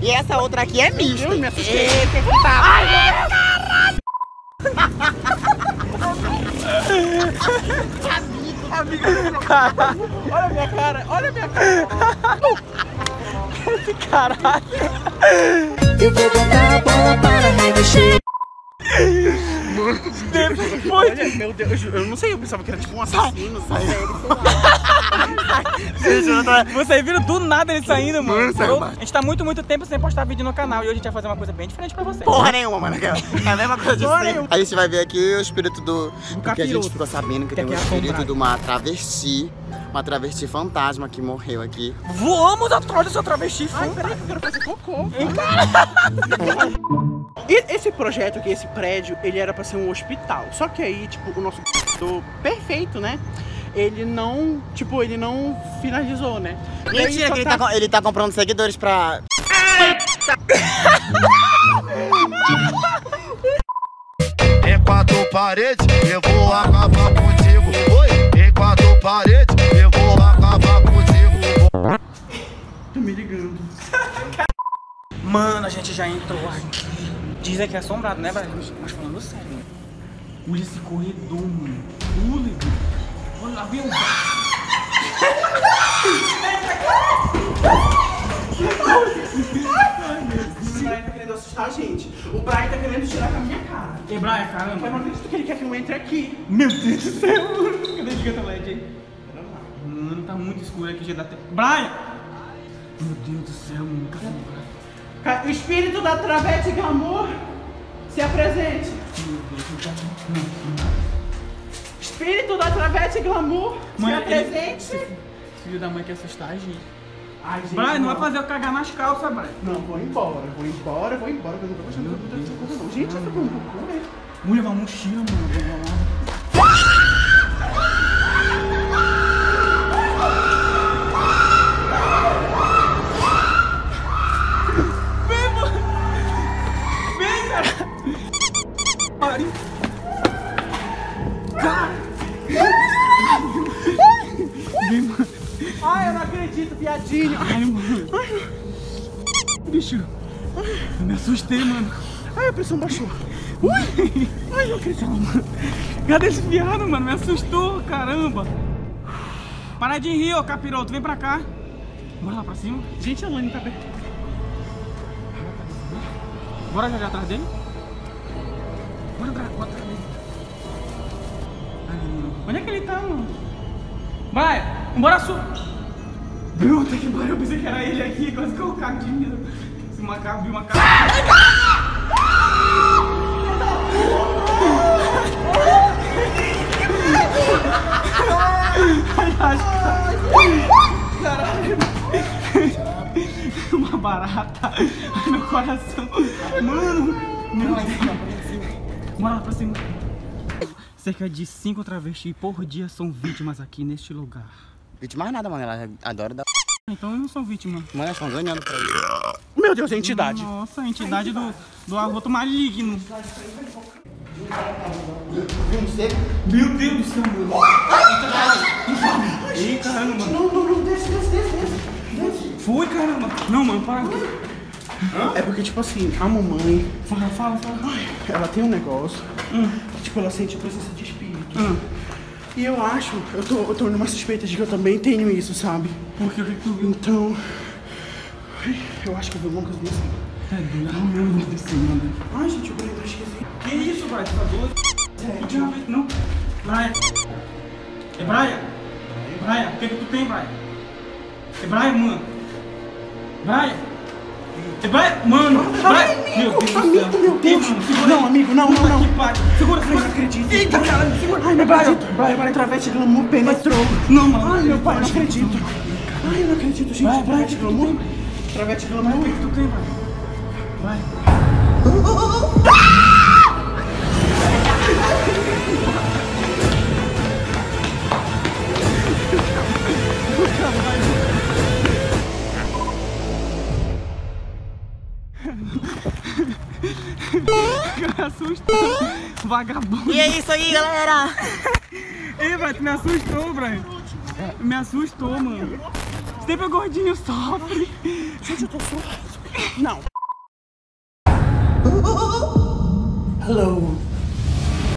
E essa outra aqui é mista. Meu Deus, me assustei. Ai, meu caralho! Olha a minha cara, olha a minha cara. Que caralho. Eu vou botar a bola para remexer. Depois... Olha, meu Deus, eu não sei, eu pensava que era tipo um assassino, sabe? Vocês viram do nada ele saindo, mano. A gente tá muito tempo sem postar vídeo no canal e hoje a gente vai fazer uma coisa bem diferente pra vocês. Porra nenhuma, mano. É a mesma coisa de sempre. A gente vai ver aqui o espírito do que a gente ficou sabendo, que tem um espírito de uma travesti. Uma travesti fantasma que morreu aqui. Voamos atrás dessa travesti fantasma. Ai, peraí, eu quero fazer cocô. E esse projeto aqui, esse prédio, ele era pra ser um hospital. Só que aí, tipo, o nosso perfeito, né? Ele não, tipo, ele não finalizou, né? Mentira, que ele tá comprando seguidores pra... Em quatro paredes, eu vou acabar contigo. Oi, em quatro paredes, eu vou acabar contigo. Tô me ligando. Mano, a gente já entrou aqui. Dizem que é assombrado, né, Brian? Mas falando sério, né? Olha esse corredor, mano. Olha lá, viu? O Brian tá querendo assustar a gente. O Brian tá querendo tirar com a minha cara. E Brian, caramba. Mas não acredito que ele quer que eu entre aqui. Meu Deus do céu. Cadê o gigante LED aí? Mano, tá muito escuro aqui, já dá tempo. Brian! Meu Deus do céu, mano. Cadê o Brian? O espírito da Traveti Glamour se apresente. Espírito da Traveti Glamour se apresente. Filho da mãe quer assustar a gente. Ai, gente, Brian, não vai fazer eu cagar nas calças, Brian. Não, vou embora. Eu não tô gostando do que gente, essa foi um cocô, né? Vou levar uma mochila, mano. Ai, eu não acredito, viadinho. Ai, mano. Bicho, eu me assustei, mano. Ai, a pressão baixou. Ui. Ai, não acredito, mano. Cadê esse viado, mano? Me assustou, caramba. Para de rir, ô capiroto. Vem pra cá. Bora lá pra cima. Gente, a Lanne tá bem. Bora já atrás dele. Bora gravar atrás dele. Onde é que ele tá, mano? Vai, bora su... Puta que pariu, eu pensei que era ele aqui, quase que eu cago de medo. Esse macaco viu uma cara... Caralho. Uma barata. Ai, meu coração. Mano. Bora lá pra cima. Cerca de 5 travestis por dia são vítimas aqui neste lugar. Vítimas nada, mano. Elas adoram dar... Então eu não sou vítima. Mas elas estão ganhando pra ele. Meu Deus, a entidade. Nossa, a entidade do arroto maligno. Meu Deus do céu, mano. Ei, caramba. Não, desce. Foi, caramba. Não, mano, para aqui. É porque, tipo assim, a mamãe... Fala. Ela tem um negócio... Tipo, ela sente a presença de espírito. E eu acho, eu tô numa suspeita de que eu também tenho isso, sabe? Porque eu vi tudo. Então, eu acho que eu vi alguma coisa assim. Meu Deus do céu, mano. Ai, gente, eu falei, tá esquisito. Que isso, Brian? Tá doido? É, não. Brian. É Brian? Brian, o que tu tem, Brian? É Brian, mano. Brian. É Brian, mano. Brian. Meu Deus, meu Deus! Não, amigo, não! Segura, não acredito! Eita, caralho! Ai, não acredito! Brian, Traveti Glamour penetrou! Não, mano! Ai, meu pai, não acredito! Ai, não acredito, gente! Traveti Glamour! Traveti Glamour! O que tu tem, mano? Vai! Assusta, vagabundo. E é isso aí, galera. E, Cara, tu me assustou, Brian. Me assustou, mano. Sempre é gordinho, sofre. Gente, eu tô sofrendo. Não. Hello.